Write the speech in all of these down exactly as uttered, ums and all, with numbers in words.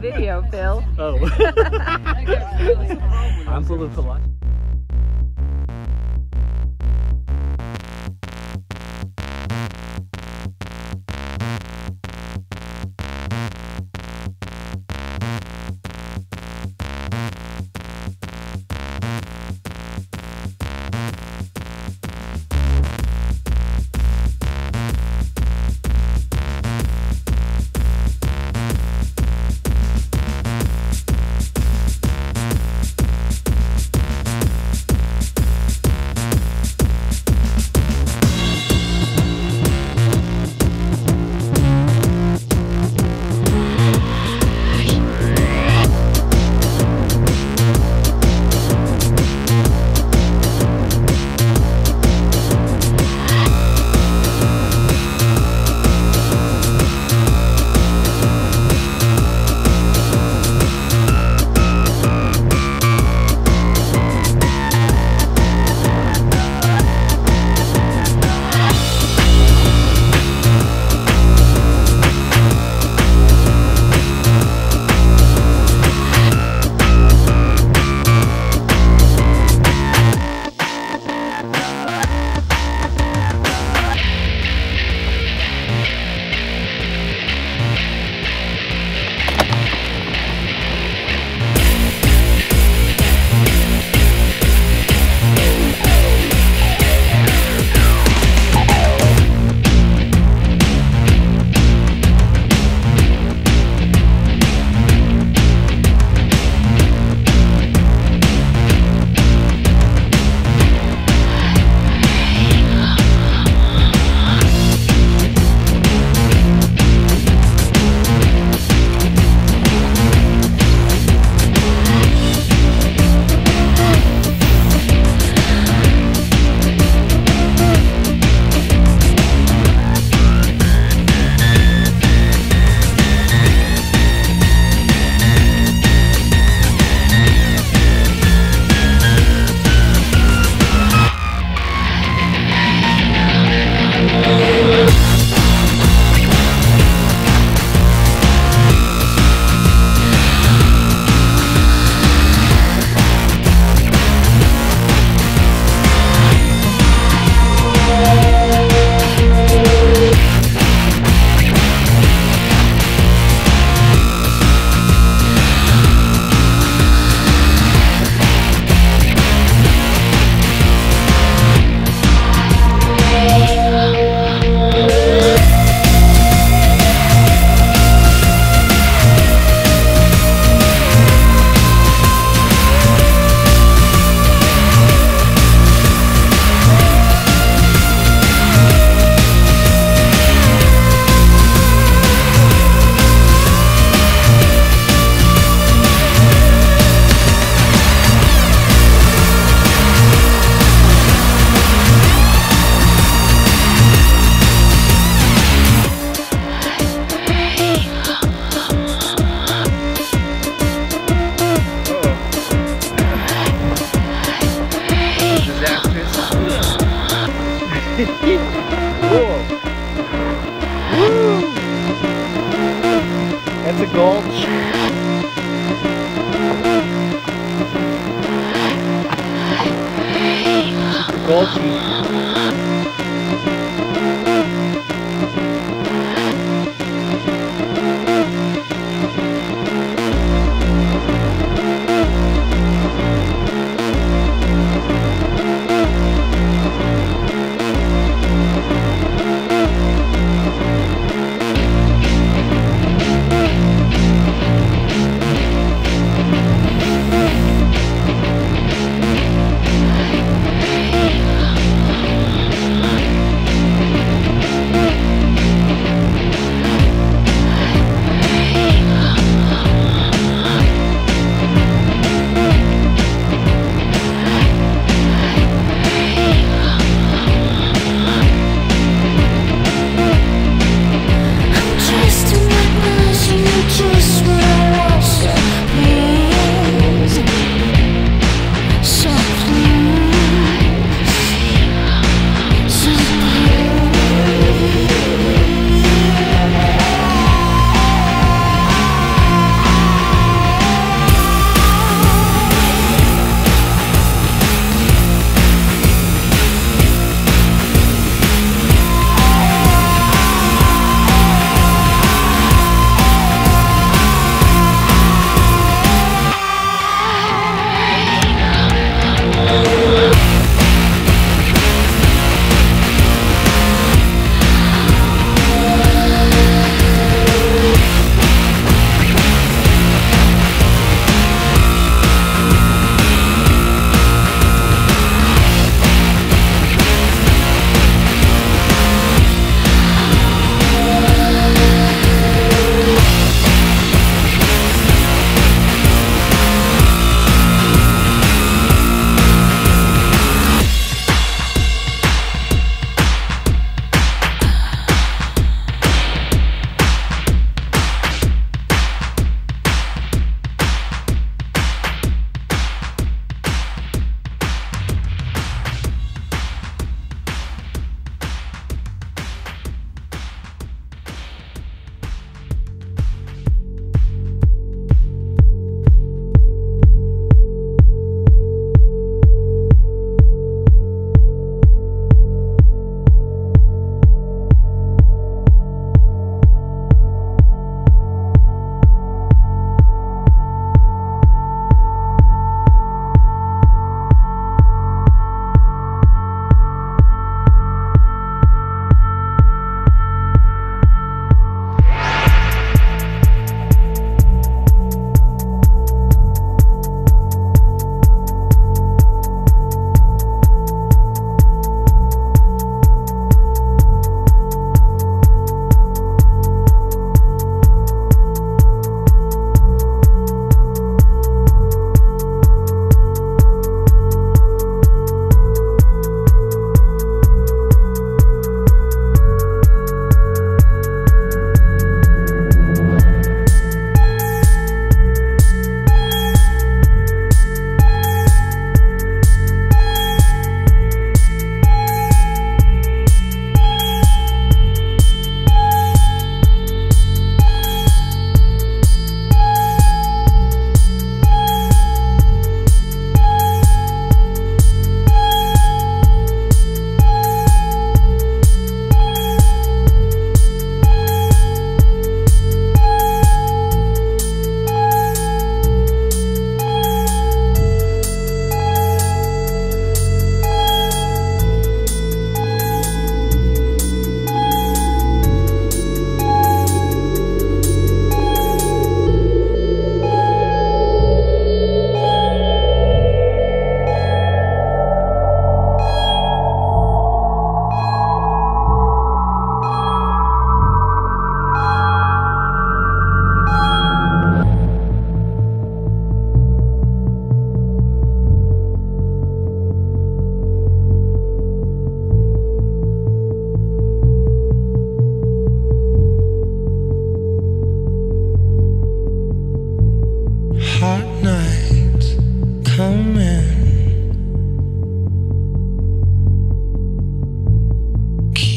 video, Phil. Oh. I'm full of polite. That's a gulch.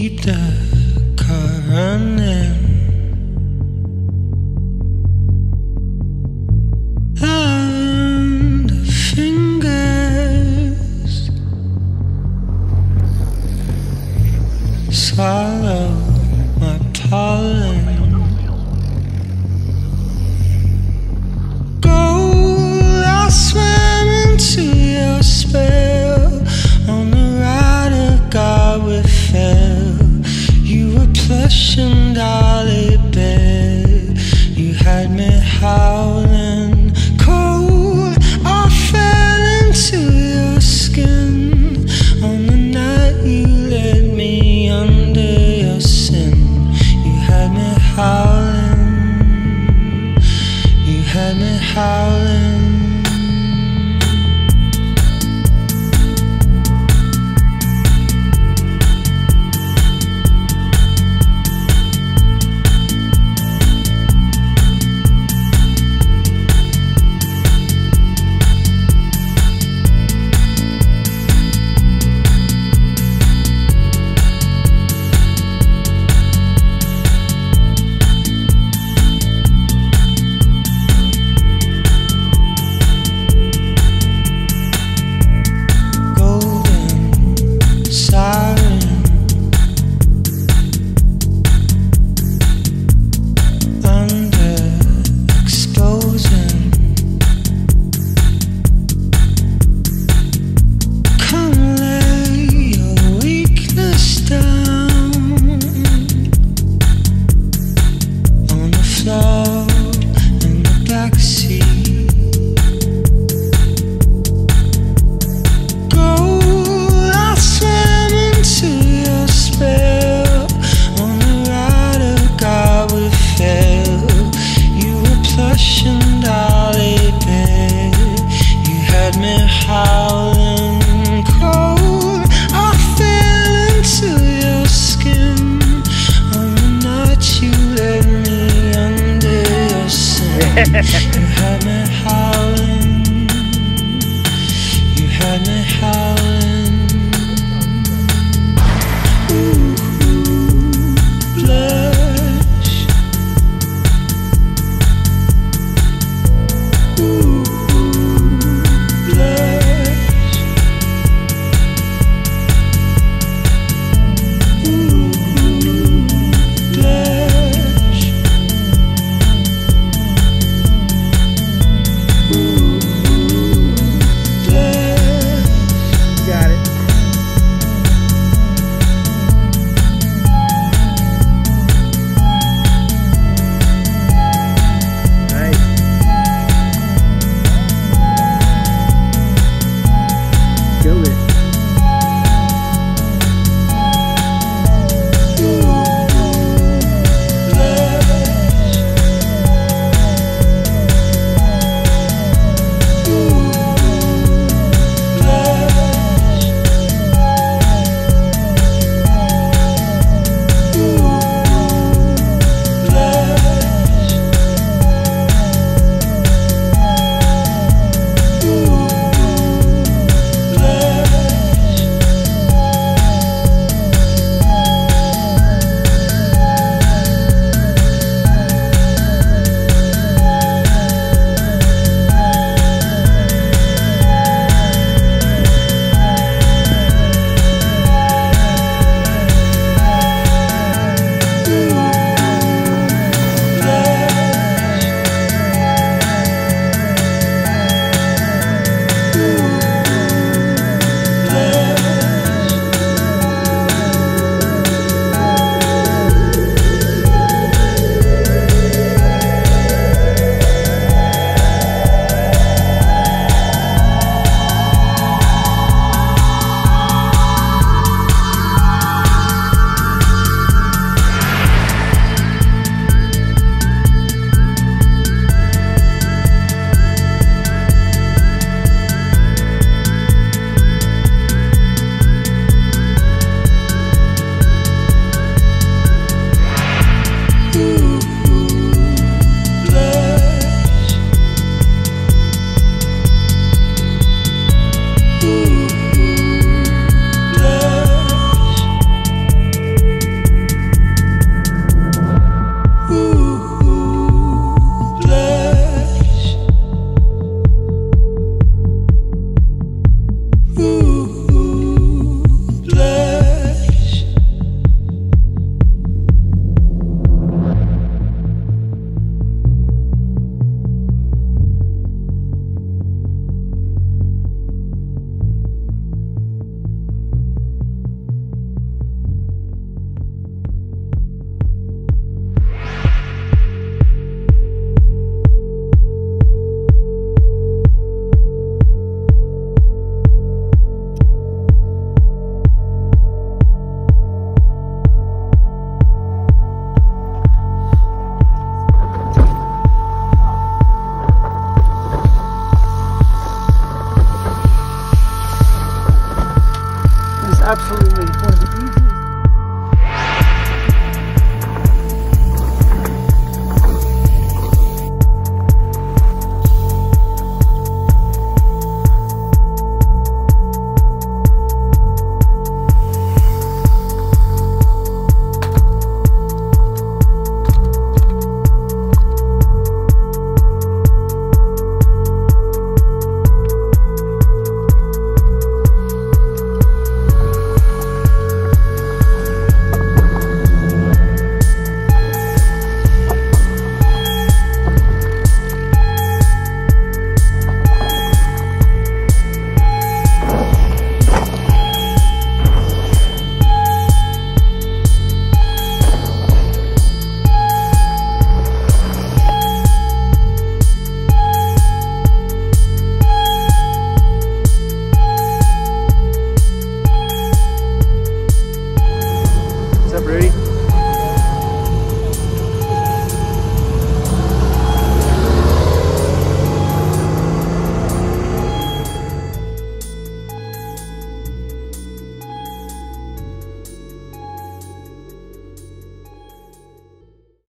keep the car running on the fingers, swallow my pollen. Gold, I swam into your spell on the ride of God with. You were plush and dolly bed. You had me howling cold. I fell into your skin on the night you led me under your sin. You had me howling. You had me howling. You had me